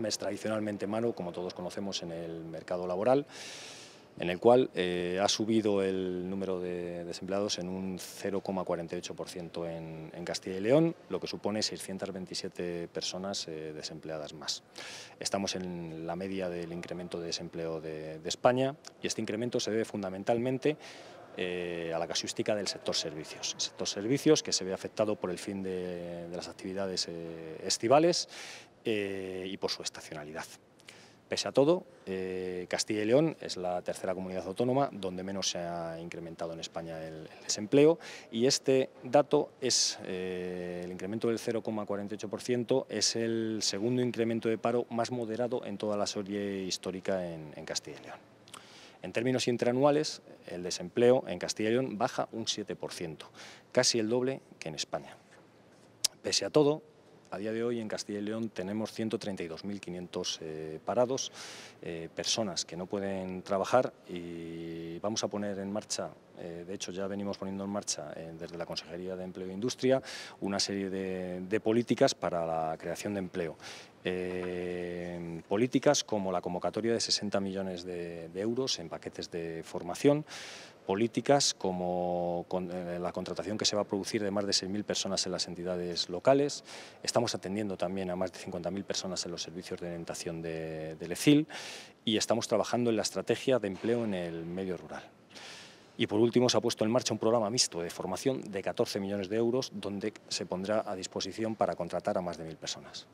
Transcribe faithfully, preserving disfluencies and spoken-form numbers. Vietnam es tradicionalmente malo, como todos conocemos, en el mercado laboral, en el cual eh, ha subido el número de desempleados en un cero coma cuarenta y ocho por ciento en, en Castilla y León, lo que supone seiscientas veintisiete personas eh, desempleadas más. Estamos en la media del incremento de desempleo de, de España, y este incremento se debe fundamentalmente Eh, a la casuística del sector servicios. El sector servicios, que se ve afectado por el fin de, de las actividades eh, estivales eh, y por su estacionalidad. Pese a todo, eh, Castilla y León es la tercera comunidad autónoma donde menos se ha incrementado en España el, el desempleo, y este dato es eh, el incremento del cero coma cuarenta y ocho por ciento, es el segundo incremento de paro más moderado en toda la serie histórica en, en Castilla y León. En términos interanuales, el desempleo en Castilla y León baja un siete por ciento, casi el doble que en España. Pese a todo, a día de hoy en Castilla y León tenemos ciento treinta y dos mil quinientos eh, parados, eh, personas que no pueden trabajar, y vamos a poner en marcha, eh, de hecho ya venimos poniendo en marcha eh, desde la Consejería de Empleo e Industria, una serie de, de políticas para la creación de empleo. Eh, políticas como la convocatoria de sesenta millones de, de euros en paquetes de formación, políticas como con, eh, la contratación que se va a producir de más de seis mil personas en las entidades locales. Estamos atendiendo también a más de cincuenta mil personas en los servicios de orientación de, del E C I L, y estamos trabajando en la estrategia de empleo en el medio rural. Y por último, se ha puesto en marcha un programa mixto de formación de catorce millones de euros, donde se pondrá a disposición para contratar a más de mil personas.